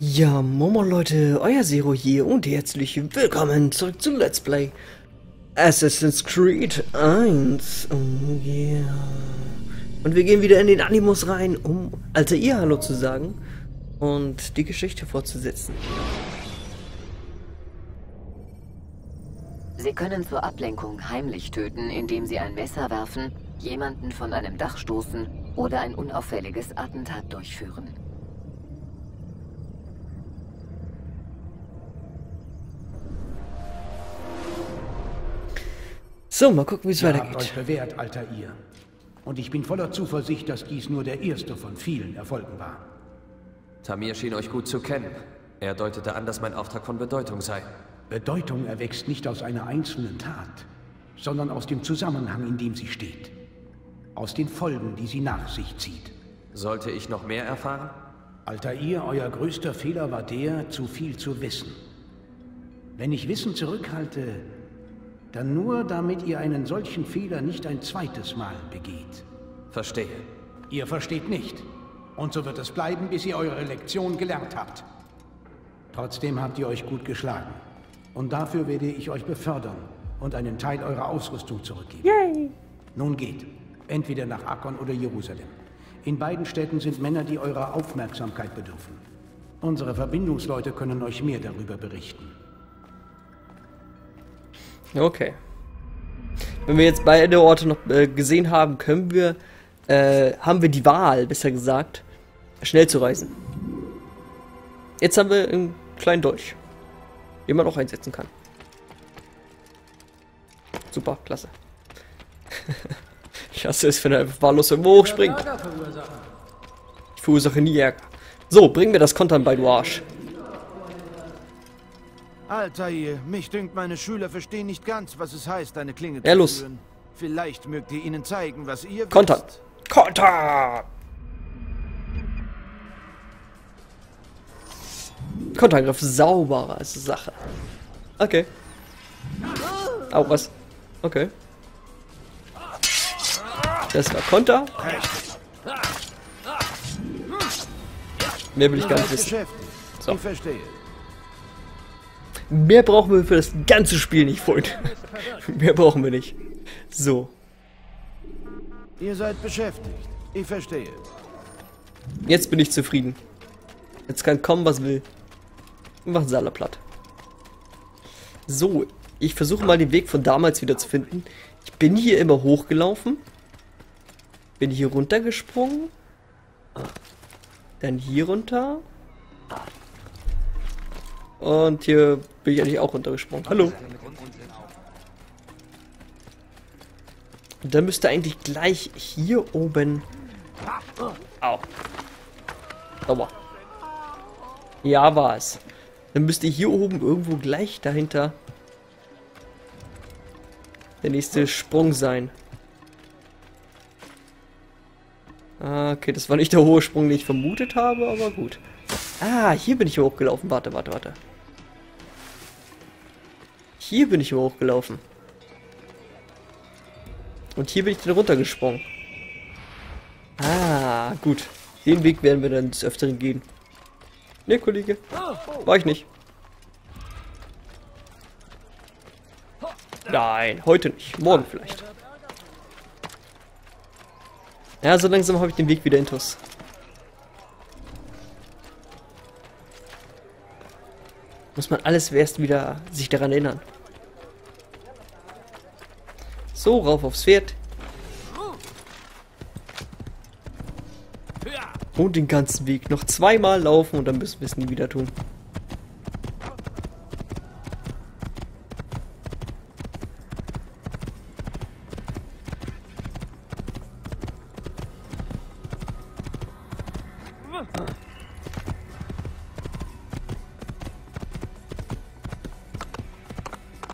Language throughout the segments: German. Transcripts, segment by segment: Ja, Momo Leute, euer Zero hier und herzlich willkommen zurück zu Let's Play Assassin's Creed 1. Oh yeah. Und wir gehen wieder in den Animus rein, um Altair Hallo zu sagen und die Geschichte fortzusetzen. Sie können zur Ablenkung heimlich töten, indem Sie ein Messer werfen, jemanden von einem Dach stoßen oder ein unauffälliges Attentat durchführen. So, mal gucken, wie es weitergeht. Ihr habt euch bewährt, Altair. Und ich bin voller Zuversicht, dass dies nur der erste von vielen Erfolgen war. Tamir schien euch gut zu kennen. Er deutete an, dass mein Auftrag von Bedeutung sei. Bedeutung erwächst nicht aus einer einzelnen Tat, sondern aus dem Zusammenhang, in dem sie steht. Aus den Folgen, die sie nach sich zieht. Sollte ich noch mehr erfahren? Altair, euer größter Fehler war der, zu viel zu wissen. Wenn ich Wissen zurückhalte, dann nur, damit ihr einen solchen Fehler nicht ein zweites Mal begeht. Verstehe. Ihr versteht nicht. Und so wird es bleiben, bis ihr eure Lektion gelernt habt. Trotzdem habt ihr euch gut geschlagen. Und dafür werde ich euch befördern und einen Teil eurer Ausrüstung zurückgeben. Yay. Nun geht. Entweder nach Akkon oder Jerusalem. In beiden Städten sind Männer, die eurer Aufmerksamkeit bedürfen. Unsere Verbindungsleute können euch mehr darüber berichten. Okay. Wenn wir jetzt beide Orte noch gesehen haben, können wir, haben wir die Wahl, besser gesagt, schnell zu reisen. Jetzt haben wir einen kleinen Dolch, den man auch einsetzen kann. Super, klasse. Ich hasse es, wenn er einfach wahllos irgendwo hochspringt. Ich verursache nie Ärger. So, bringen wir das Kontern bei, du Arsch. Altair, mich dünkt, meine Schüler verstehen nicht ganz, was es heißt, eine Klinge zu führen. Vielleicht mögt ihr ihnen zeigen, was ihr wisst. Kontern! Kontern! Konterangriff sauberer als Sache. Okay. Au, was? Okay. Das war Konter. Mehr will ich gar nicht wissen. So. Ich verstehe. Mehr brauchen wir für das ganze Spiel nicht, Freund. Mehr brauchen wir nicht. So. Ihr seid beschäftigt. Ich verstehe. Jetzt bin ich zufrieden. Jetzt kann kommen, was will. Wir machen sie alle platt. So, ich versuche mal den Weg von damals wieder zu finden. Ich bin hier immer hochgelaufen. Bin hier runtergesprungen. Dann hier runter. Und hier bin ich eigentlich auch runtergesprungen. Hallo. Und dann müsste eigentlich gleich hier oben... Au. Sauber. Ja, war es. Dann müsste hier oben irgendwo gleich dahinter der nächste Sprung sein. Okay, das war nicht der hohe Sprung, den ich vermutet habe, aber gut. Ah, hier bin ich hochgelaufen. Warte, warte, warte. Hier bin ich hochgelaufen. Und hier bin ich dann runtergesprungen. Ah, gut. Den Weg werden wir dann des Öfteren gehen. Ne, Kollege. War ich nicht. Nein, heute nicht. Morgen vielleicht. Ja, so langsam habe ich den Weg wieder intus. Muss man alles erst wieder sich daran erinnern. So, rauf aufs Pferd. Und den ganzen Weg noch zweimal laufen und dann müssen wir es nie wieder tun.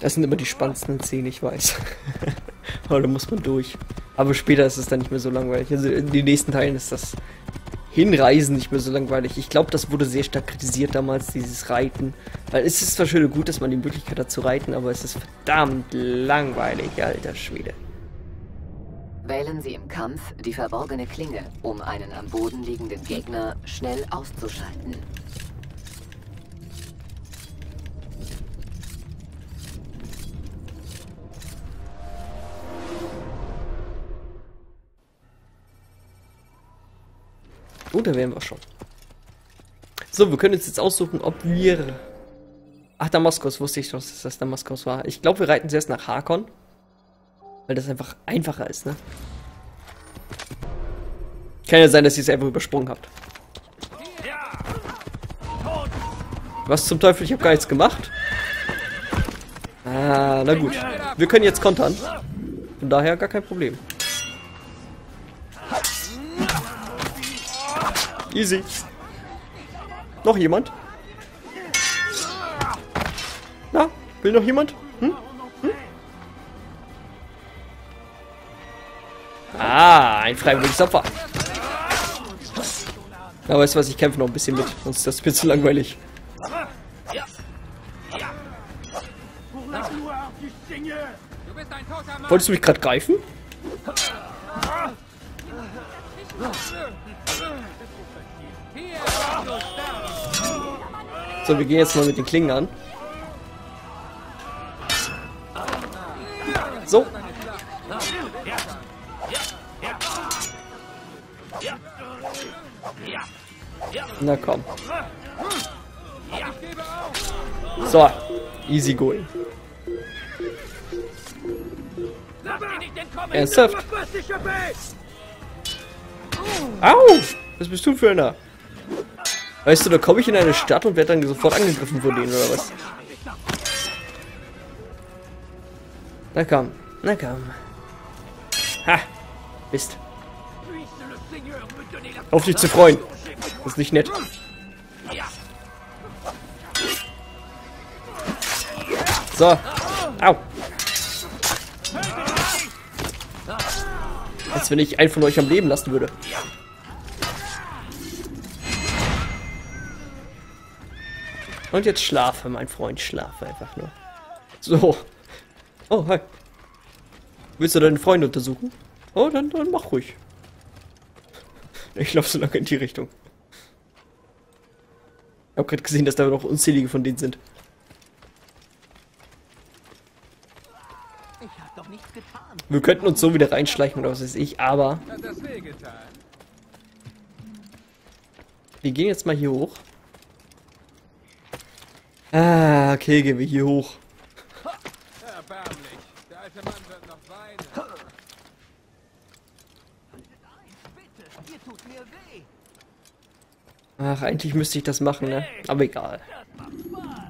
Das sind immer die spannendsten Szenen, ich weiß. Aber da muss man durch. Aber später ist es dann nicht mehr so langweilig. Also in den nächsten Teilen ist das Hinreisen nicht mehr so langweilig. Ich glaube, das wurde sehr stark kritisiert damals, dieses Reiten. Weil es ist zwar schön und gut, dass man die Möglichkeit hat zu reiten, aber es ist verdammt langweilig, alter Schwede. Wählen Sie im Kampf die verborgene Klinge, um einen am Boden liegenden Gegner schnell auszuschalten. Oh, da wären wir schon. So, wir können uns jetzt aussuchen, ob wir... Ach, Damaskus, wusste ich doch, dass das Damaskus war. Ich glaube, wir reiten zuerst nach Hakon. Weil das einfach einfacher ist, ne? Kann ja sein, dass ihr es einfach übersprungen habt. Was zum Teufel? Ich habe gar nichts gemacht. Ah, na gut. Wir können jetzt kontern. Von daher gar kein Problem. Easy. Noch jemand? Na? Will noch jemand? Hm? Hm? Ah, ein freiwilliges Opfer. Aber weißt du was, ich kämpfe noch ein bisschen mit, sonst ist das ein bisschen langweilig. Wolltest du mich gerade greifen? So, wir gehen jetzt mal mit den Klingen an. So. Na komm. So, easy going. Ernsthaft? Au! Was bist du für einer? Weißt du, da komme ich in eine Stadt und werde dann sofort angegriffen von denen, oder was? Na komm, na komm. Ha! Mist. Auf dich zu freuen. Das ist nicht nett. So. Au! Als wenn ich einen von euch am Leben lassen würde. Und jetzt schlafe, mein Freund, schlafe einfach nur. So. Oh, hi. Willst du deinen Freund untersuchen? Oh, dann mach ruhig. Ich laufe so lange in die Richtung. Ich habe gerade gesehen, dass da noch unzählige von denen sind. Wir könnten uns so wieder reinschleichen oder was weiß ich, aber... Wir gehen jetzt mal hier hoch. Ah, okay, gehen wir hier hoch. Ach, eigentlich müsste ich das machen, ne? Aber egal.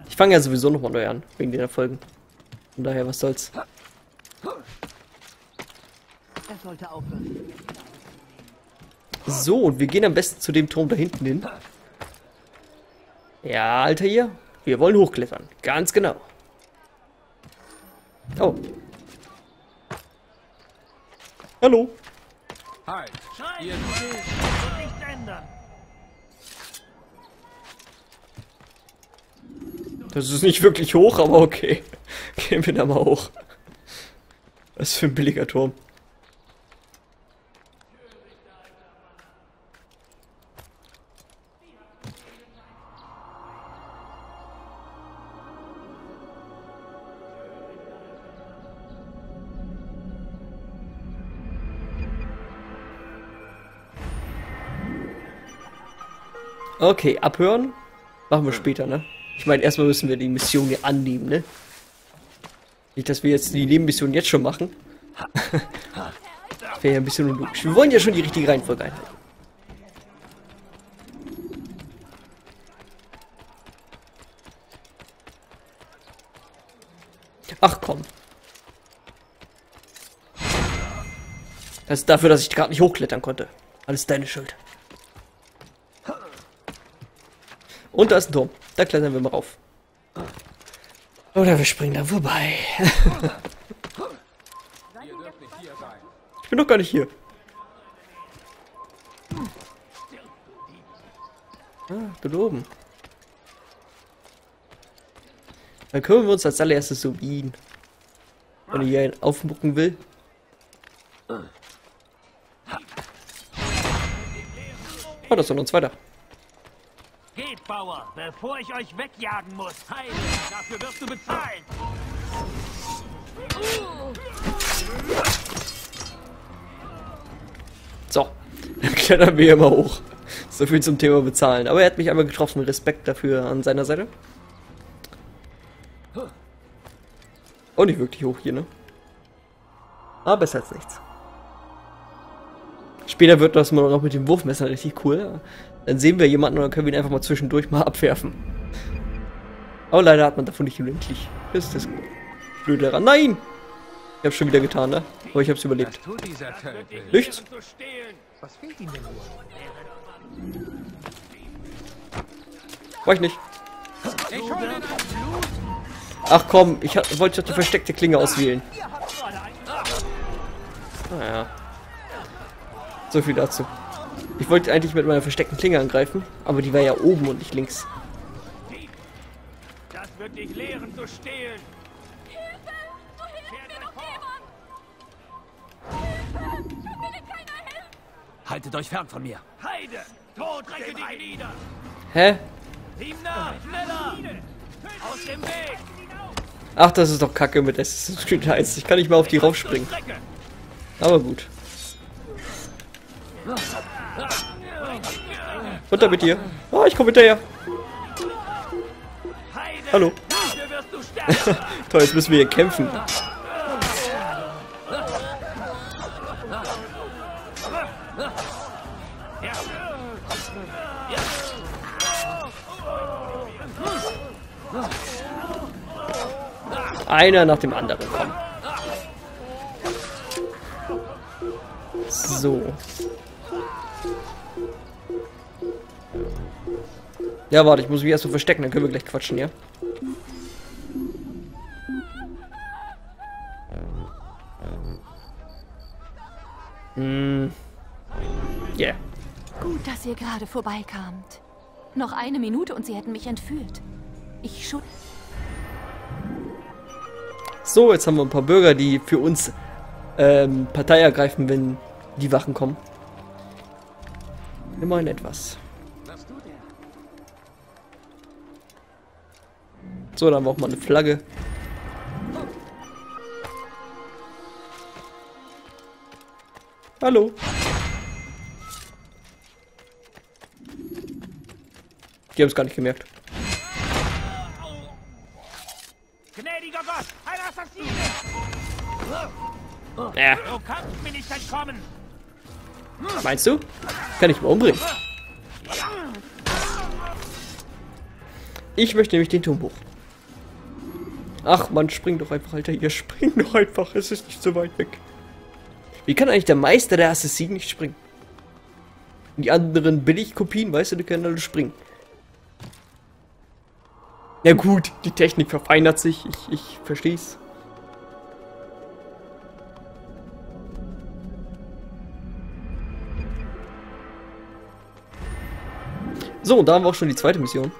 Ich fange ja sowieso nochmal neu an, wegen den Erfolgen. Von daher, was soll's. Sollte aufhören. So, und wir gehen am besten zu dem Turm da hinten hin. Ja, Altair, wir wollen hochklettern. Ganz genau. Oh. Hallo. Halt. Ihr nicht ändern. Das ist nicht wirklich hoch, aber okay. Gehen wir da mal hoch. Was für ein billiger Turm. Okay, abhören machen wir später, ne? Ich meine, erstmal müssen wir die Mission hier annehmen, ne? Nicht, dass wir jetzt die Nebenmission jetzt schon machen. Wäre ja ein bisschen unlogisch. Wir wollen ja schon die richtige Reihenfolge einhalten. Ach komm. Das ist dafür, dass ich gerade nicht hochklettern konnte. Alles deine Schuld. Und da ist ein Turm. Da klettern wir mal rauf. Oder wir springen da vorbei. Ich bin doch gar nicht hier. Ah, da oben. Dann kümmern wir uns als allererstes um ihn. Wenn ich hier einen aufmucken will. Oh, das war noch ein zweiter. Geht, Bauer, bevor ich euch wegjagen muss. Heil, dafür wirst du bezahlen. So, dann klettern wir hier mal hoch. So viel zum Thema bezahlen. Aber er hat mich einmal getroffen. Respekt dafür an seiner Seite. Auch nicht wirklich hoch hier, ne? Aber besser als nichts. Später wird das mal noch mit dem Wurfmesser richtig cool. Dann sehen wir jemanden und dann können wir ihn einfach mal zwischendurch mal abwerfen. Aber leider hat man davon nicht unendlich. Ist das blöd daran? Nein! Ich hab's schon wieder getan, ne? Aber ich hab's überlebt. Nichts? Was fehlt ihm denn nur? War ich nicht. Ach komm, ich wollte doch die versteckte Klinge auswählen. Naja. So viel dazu. Ich wollte eigentlich mit meiner versteckten Klinge angreifen, aber die war ja oben und nicht links. Das wird dich lehren zu stehlen. Hilfe! Wo hilft mir noch jemand? Hilfe! Ich will dir keiner helfen! Haltet euch fern von mir! Heide! Tod, reiche dich nieder! Hä? Sieh nach! Schneller! Aus dem Weg! Ach, das ist doch Kacke mit Assassin's Creed 1. Ich kann nicht mal auf die raufspringen. Aber gut. Runter mit dir. Oh, ich komme hinterher. Hallo. Toll, jetzt müssen wir hier kämpfen. Einer nach dem anderen. Komm. So. Ja, warte, ich muss mich erst mal verstecken, dann können wir gleich quatschen, ja? Hm. Yeah. Gut, dass ihr gerade vorbeikamt. Noch eine Minute und sie hätten mich entführt. Ich schon. So, jetzt haben wir ein paar Bürger, die für uns Partei ergreifen, wenn die Wachen kommen. Immerhin etwas. So, dann haben wir auch mal eine Flagge. Hallo. Die haben es gar nicht gemerkt. Gnädiger Gott, ein Assassine! Ja. Du kannst mir nicht entkommen. Meinst du? Kann ich mal umbringen. Ich möchte nämlich den Turm hoch. Ach man, spring doch einfach, Alter, ihr springt doch einfach, es ist nicht so weit weg. Wie kann eigentlich der Meister der Assassinen nicht springen? Die anderen Billigkopien, weißt du, die können alle springen. Na gut, die Technik verfeinert sich, ich versteh's. So, da haben wir auch schon die zweite Mission.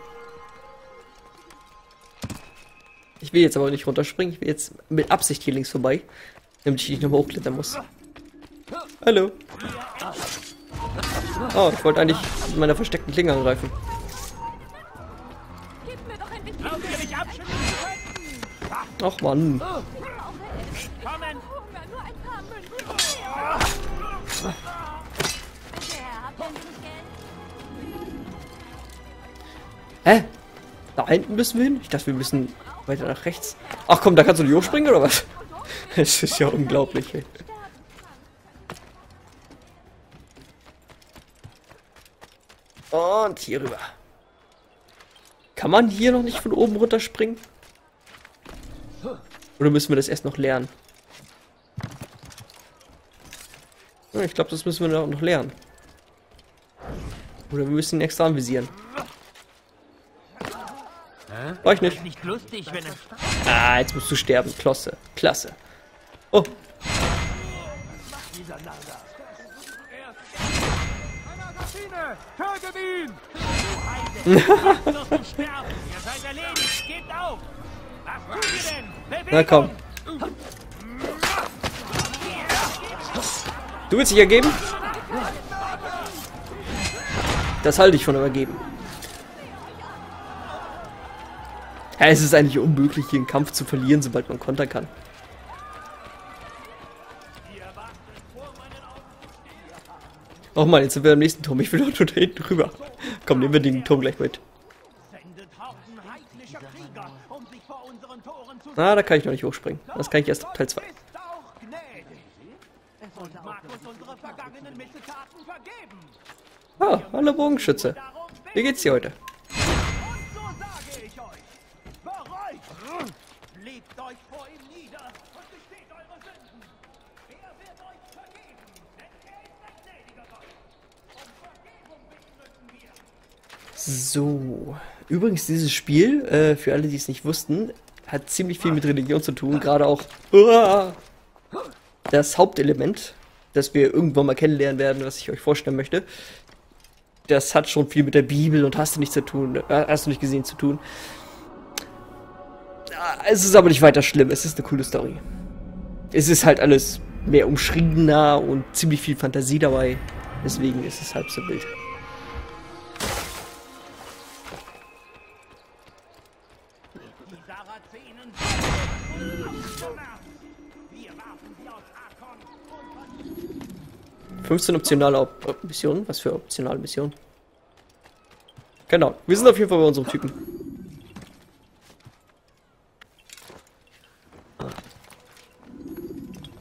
Ich will jetzt aber nicht runterspringen. Ich will jetzt mit Absicht hier links vorbei. Damit ich nicht nochmal hochklettern muss. Hallo. Oh, ich wollte eigentlich mit meiner versteckten Klinge angreifen. Ach Mann. Hä? Da hinten müssen wir hin? Ich dachte, wir müssen weiter nach rechts. Ach komm, da kannst du nicht hochspringen oder was? Es ist ja unglaublich, ey. Und hier rüber. Kann man hier noch nicht von oben runterspringen? Oder müssen wir das erst noch lernen? Ja, ich glaube, das müssen wir noch lernen. Oder wir müssen ihn extra anvisieren. War ich nicht. Ah, jetzt musst du sterben. Klasse. Klasse. Oh. Na komm. Du willst dich ergeben? Das halte ich von übergeben. Ja, es ist eigentlich unmöglich, hier einen Kampf zu verlieren, sobald man kontern kann. Oh Mann, jetzt sind wir am nächsten Turm. Ich will doch nur da hinten rüber. Komm, nehmen wir den Turm gleich mit. Ah, da kann ich noch nicht hochspringen. Das kann ich erst Teil 2. Ah, hallo Bogenschütze. Wie geht's dir heute? So, übrigens dieses Spiel, für alle, die es nicht wussten, hat ziemlich viel mit Religion zu tun, gerade auch das Hauptelement, das wir irgendwann mal kennenlernen werden, was ich euch vorstellen möchte. Das hat schon viel mit der Bibel und hast du nicht gesehen zu tun. Es ist aber nicht weiter schlimm, es ist eine coole Story. Es ist halt alles mehr umschriebener und ziemlich viel Fantasie dabei, deswegen ist es halb so wild. Wir warfen sie aus Akkon und 15 optionale Missionen? Was für optionale Missionen? Genau, wir sind auf jeden Fall bei unserem Typen.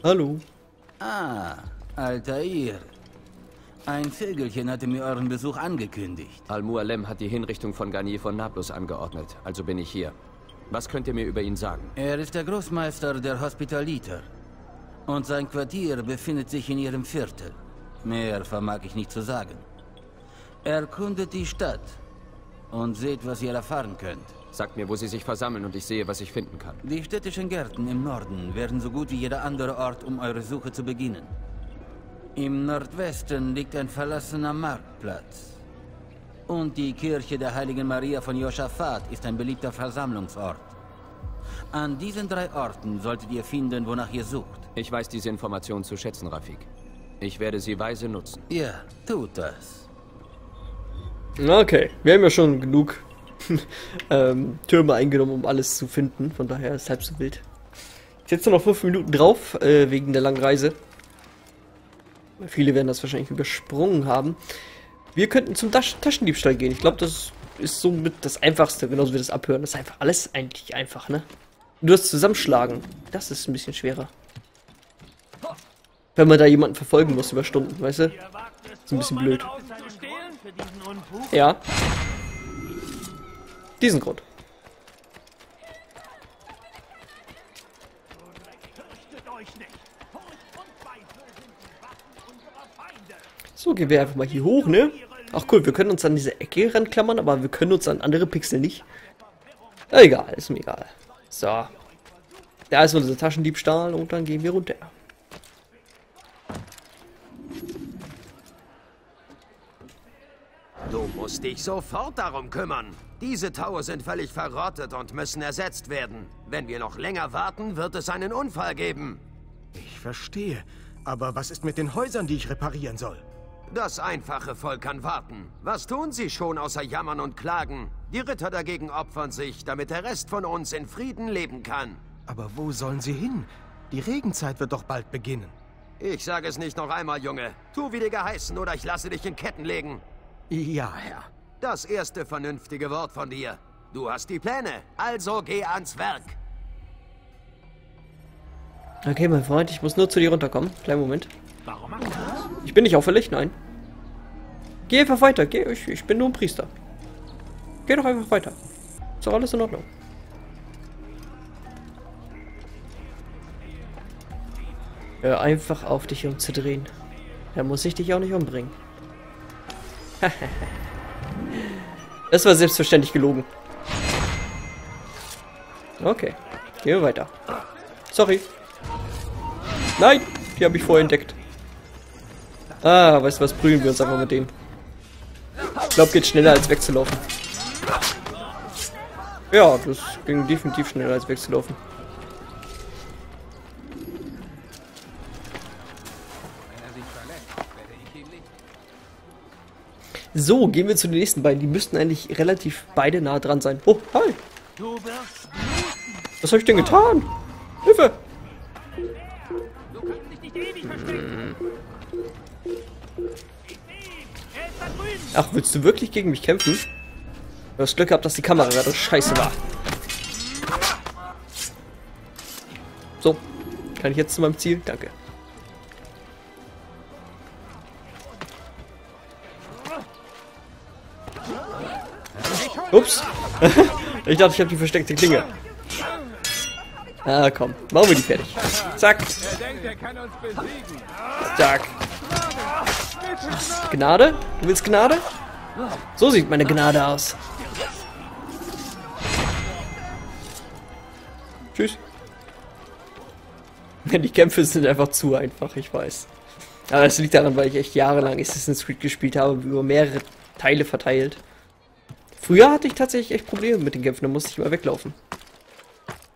Hallo. Ah, Altair. Ein Vögelchen hatte mir euren Besuch angekündigt. Al-Mualem hat die Hinrichtung von Garnier von Nablus angeordnet, also bin ich hier. Was könnt ihr mir über ihn sagen? Er ist der Großmeister der Hospitaliter. Und sein Quartier befindet sich in ihrem Viertel. Mehr vermag ich nicht zu sagen. Erkundet die Stadt und seht, was ihr erfahren könnt. Sagt mir, wo sie sich versammeln und ich sehe, was ich finden kann. Die städtischen Gärten im Norden wären so gut wie jeder andere Ort, um eure Suche zu beginnen. Im Nordwesten liegt ein verlassener Marktplatz. Und die Kirche der Heiligen Maria von Joschafat ist ein beliebter Versammlungsort. An diesen drei Orten solltet ihr finden, wonach ihr sucht. Ich weiß diese Information zu schätzen, Rafik. Ich werde sie weise nutzen. Ja, tut das. Okay, wir haben ja schon genug Türme eingenommen, um alles zu finden. Von daher ist es halb so wild. Jetzt nur noch 5 Minuten drauf, wegen der langen Reise. Viele werden das wahrscheinlich übersprungen haben. Wir könnten zum Taschendiebstahl gehen. Ich glaube, das ist somit das Einfachste, genauso wie das Abhören. Das ist einfach alles eigentlich einfach, ne? Nur das Zusammenschlagen, das ist ein bisschen schwerer. Wenn man da jemanden verfolgen muss über Stunden, weißt du? Ist ein bisschen blöd. Ja. Diesen Grund. So, gehen wir einfach mal hier hoch, ne? Ach cool, wir können uns an diese Ecke ranklammern, aber wir können uns an andere Pixel nicht. Egal, ist mir egal. So. Da ist unser Taschendiebstahl und dann gehen wir runter. Du musst dich sofort darum kümmern. Diese Taue sind völlig verrottet und müssen ersetzt werden. Wenn wir noch länger warten, wird es einen Unfall geben. Ich verstehe. Aber was ist mit den Häusern, die ich reparieren soll? Das einfache Volk kann warten. Was tun sie schon außer jammern und klagen? Die Ritter dagegen opfern sich, damit der Rest von uns in Frieden leben kann. Aber wo sollen sie hin? Die Regenzeit wird doch bald beginnen. Ich sage es nicht noch einmal, Junge. Tu wie dir geheißen, oder ich lasse dich in Ketten legen. Ja, Herr. Das erste vernünftige Wort von dir. Du hast die Pläne, also geh ans Werk. Okay, mein Freund, ich muss nur zu dir runterkommen. Kleinen Moment. Warum machst du das? Ich bin nicht auffällig, nein. Geh einfach weiter, geh, ich bin nur ein Priester. Geh doch einfach weiter. Ist doch alles in Ordnung. Hör einfach auf, dich umzudrehen. Da muss ich dich auch nicht umbringen. Das war selbstverständlich gelogen. Okay, gehen wir weiter. Sorry. Nein, die habe ich vorher entdeckt. Ah, weißt du was, prügeln wir uns einfach mit dem. Ich glaube, geht schneller als wegzulaufen. Ja, das ging definitiv schneller als wegzulaufen. So, gehen wir zu den nächsten beiden. Die müssten eigentlich relativ beide nah dran sein. Oh, hi. Was habe ich denn getan? Hilfe! Du kannst dich nicht ewig verstecken. Ach, willst du wirklich gegen mich kämpfen? Du hast Glück gehabt, dass die Kamera gerade scheiße war. So, kann ich jetzt zu meinem Ziel? Danke. Ups. Ich dachte, ich habe die versteckte Klinge. Ah, komm. Machen wir die fertig. Zack. Zack. Gnade? Du willst Gnade? So sieht meine Gnade aus. Tschüss. Die Kämpfe sind einfach zu einfach, ich weiß. Aber das liegt daran, weil ich echt jahrelang Assassin's Creed gespielt habe, über mehrere Teile verteilt. Früher hatte ich tatsächlich echt Probleme mit den Kämpfen, da musste ich immer weglaufen.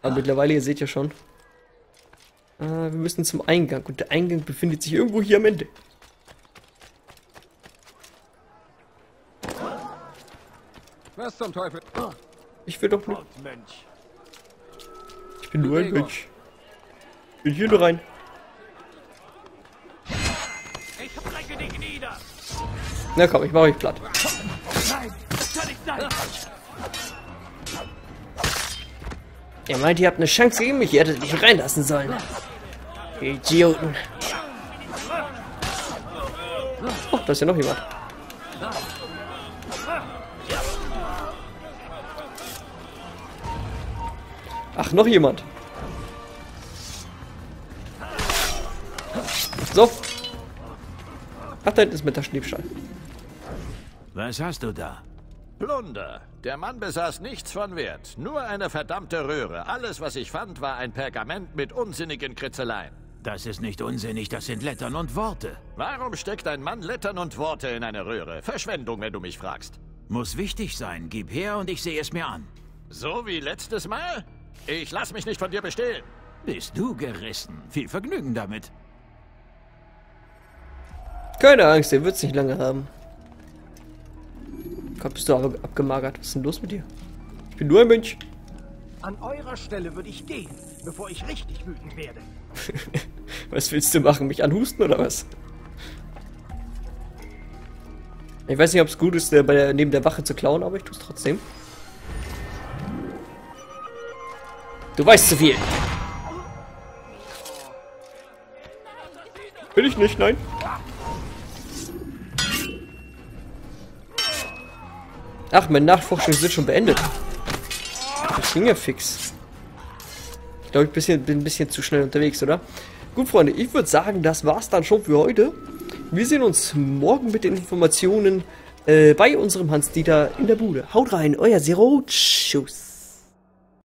Aber mittlerweile, ihr seht ja schon. Wir müssen zum Eingang und der Eingang befindet sich irgendwo hier am Ende. Was zum Teufel? Ich will doch nur... Ich bin nur ein Mensch. Ich bin hier nur rein. Ich strecke dich nieder. Na komm, ich mach euch platt. Nein, das kann nicht sein. Ihr meint, ihr habt eine Chance gegen mich, ihr hättet mich reinlassen sollen. Ihr Idioten. Oh, da ist ja noch jemand. Ach, noch jemand. So. Ach, da hinten ist mit der Schneebschall. Was hast du da? Plunder. Der Mann besaß nichts von Wert. Nur eine verdammte Röhre. Alles, was ich fand, war ein Pergament mit unsinnigen Kritzeleien. Das ist nicht unsinnig, das sind Lettern und Worte. Warum steckt ein Mann Lettern und Worte in eine Röhre? Verschwendung, wenn du mich fragst. Muss wichtig sein. Gib her und ich sehe es mir an. So wie letztes Mal? Ich lass mich nicht von dir bestehlen. Bist du gerissen. Viel Vergnügen damit. Keine Angst, ihr wird's nicht lange haben. Gott, bist du aber abgemagert. Was ist denn los mit dir? Ich bin nur ein Mensch. An eurer Stelle würde ich gehen, bevor ich richtig wütend werde. Was willst du machen? Mich anhusten oder was? Ich weiß nicht, ob es gut ist, neben der Wache zu klauen, aber ich tue es trotzdem. Du weißt zu viel. Will ich nicht, nein. Ach, meine Nachforschungen sind schon beendet. Das ging ja fix. Ich glaube, ich bin ein bisschen zu schnell unterwegs, oder? Gut, Freunde, ich würde sagen, das war's dann schon für heute. Wir sehen uns morgen mit den Informationen bei unserem Hans-Dieter in der Bude. Haut rein, euer Zero. Tschüss.